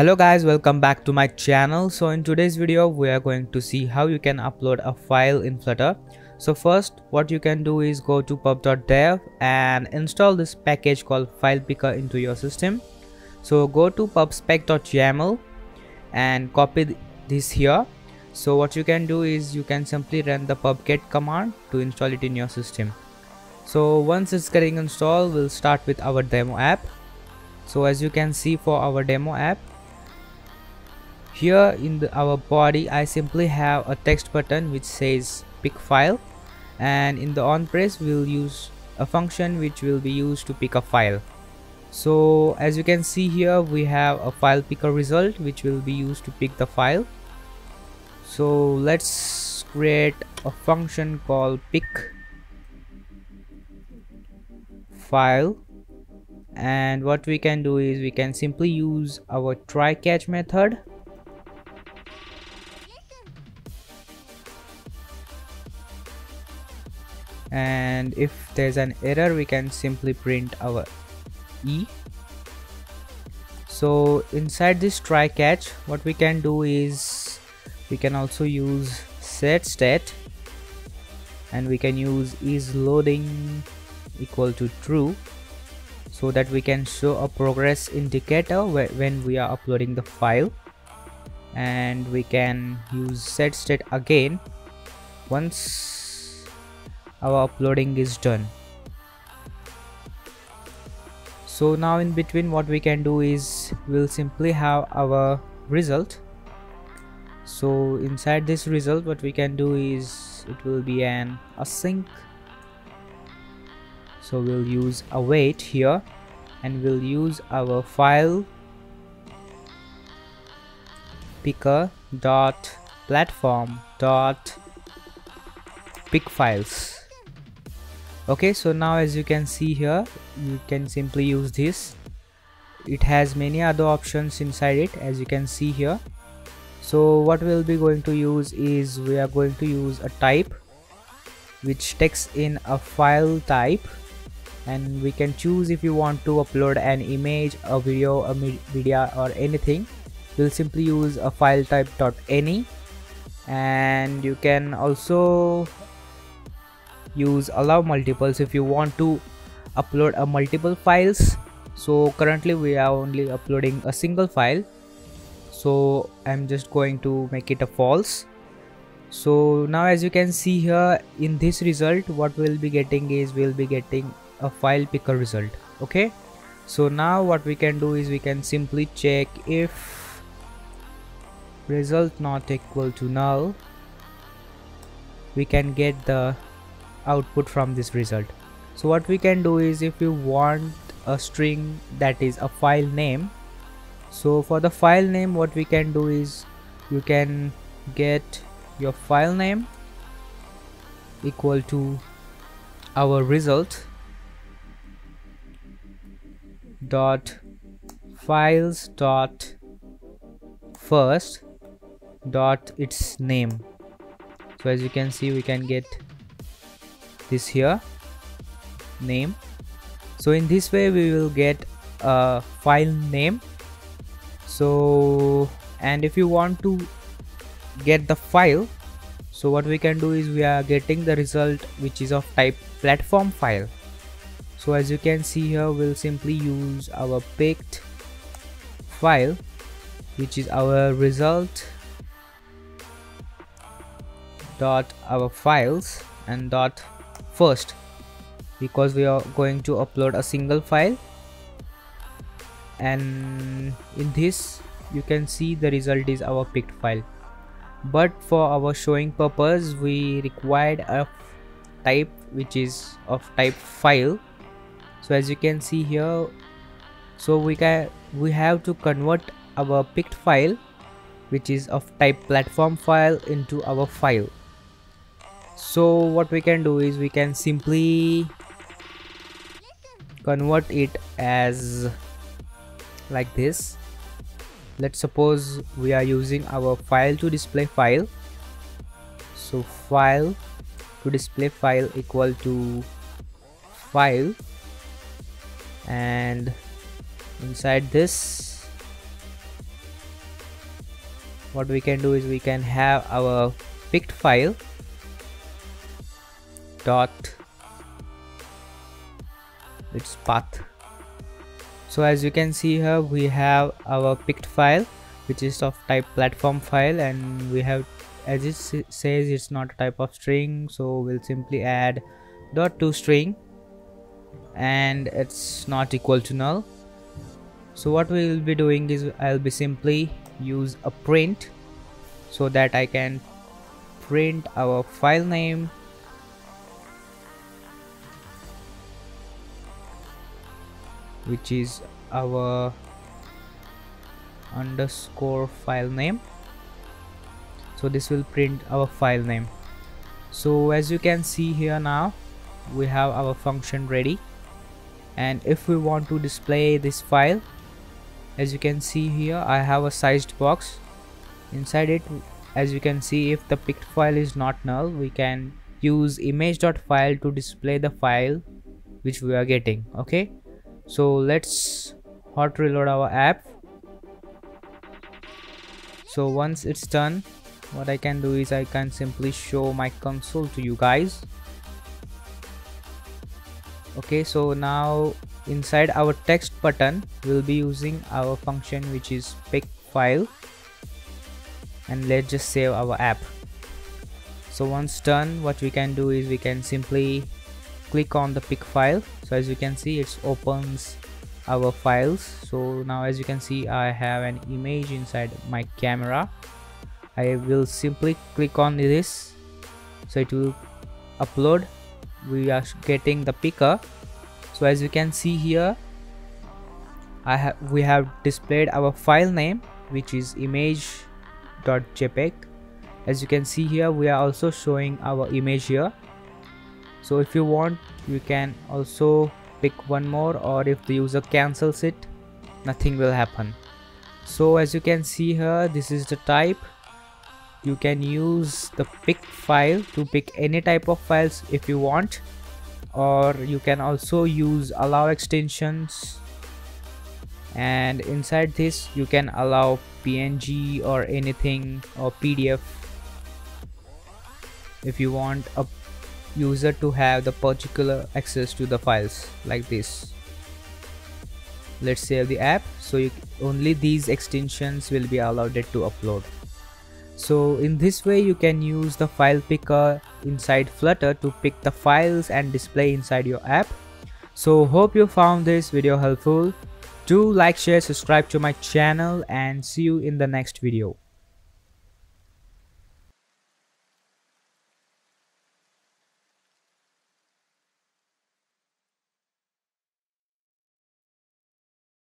Hello guys, welcome back to my channel. So in today's video we are going to see how you can upload a file in Flutter. So first what you can do is go to pub.dev and install this package called file picker into your system. So go to pubspec.yaml and copy this here. So what you can do is you can simply run the pub get command to install it in your system. So once it's getting installed, we'll start with our demo app. So as you can see, for our demo app, here in our body I simply have a text button which says pick file, and in the on press we'll use a function which will be used to pick a file. So as you can see here, we have a file picker result which will be used to pick the file. So let's create a function called pick file, and what we can do is we can simply use our try catch method. And if there's an error, we can simply print our E. So inside this try catch, what we can do is we can also use set state, and we can use is loading equal to true, so that we can show a progress indicator when we are uploading the file. And we can use set state again once our uploading is done. So now in between what we can do is we'll simply have our result. So inside this result what we can do is it will be an async. So we'll use await here, and we'll use our file picker dot platform dot pick files. Okay, so now as you can see here, you can simply use this. It has many other options inside it, as you can see here. So what we'll be going to use is we are going to use a type which takes in a file type, and we can choose if you want to upload an image, a video, a media, or anything. We'll simply use a file type dot any, and you can also use allow multiples if you want to upload a multiple files. So currently we are only uploading a single file, so I'm just going to make it a false. So now as you can see here in this result, what we'll be getting is we'll be getting a file picker result. Okay, so now what we can do is we can simply check if result not equal to null, we can get the output from this result. So what we can do is if you want a string that is a file name, so for the file name what we can do is you can get your file name equal to our result dot files dot first dot its name. So as you can see, we can get this here name. So in this way we will get a file name. So and if you want to get the file, so what we can do is we are getting the result which is of type platform file. So as you can see here, we'll simply use our picked file which is our result dot our files and dot first, because we are going to upload a single file. And in this you can see the result is our picked file, but for our showing purpose we required a type which is of type file. So as you can see here, so we have to convert our picked file which is of type platform file into our file. So what we can do is we can simply convert it as like this. Let's suppose we are using our file to display file. So file to display file equal to file, and inside this what we can do is we can have our picked file dot its path. So as you can see here, we have our picked file, which is of type platform file, and we have, as it says, it's not a type of string, so we'll simply add dot to string, and it's not equal to null. So what we will be doing is I'll be simply use a print so that I can print our file name. Which is our underscore file name. So this will print our file name. So as you can see here, now we have our function ready, and if we want to display this file, as you can see here, I have a sized box. Inside it, as you can see, if the picked file is not null, we can use image.file to display the file which we are getting. Okay, so let's hot reload our app. So once it's done, what I can do is I can simply show my console to you guys. Okay, so now inside our text button, we'll be using our function which is pick file, and let's just save our app. So once done, what we can do is we can simply click on the pick file. So as you can see, it opens our files. So now as you can see, I have an image inside my camera. I will simply click on this, so it will upload. We are getting the picker. So as you can see here, we have displayed our file name, which is image.jpg. as you can see here, we are also showing our image here. So if you want, you can also pick one more, or if the user cancels it, nothing will happen. So as you can see here, this is the type. You can use the pick file to pick any type of files if you want, or you can also use allow extensions, and inside this you can allow PNG or anything, or PDF if you want a user to have the particular access to the files, like this. Let's save the app. So only these extensions will be allowed to upload. So in this way, you can use the file picker inside Flutter to pick the files and display inside your app. So hope you found this video helpful. Do like, share, subscribe to my channel, and see you in the next video.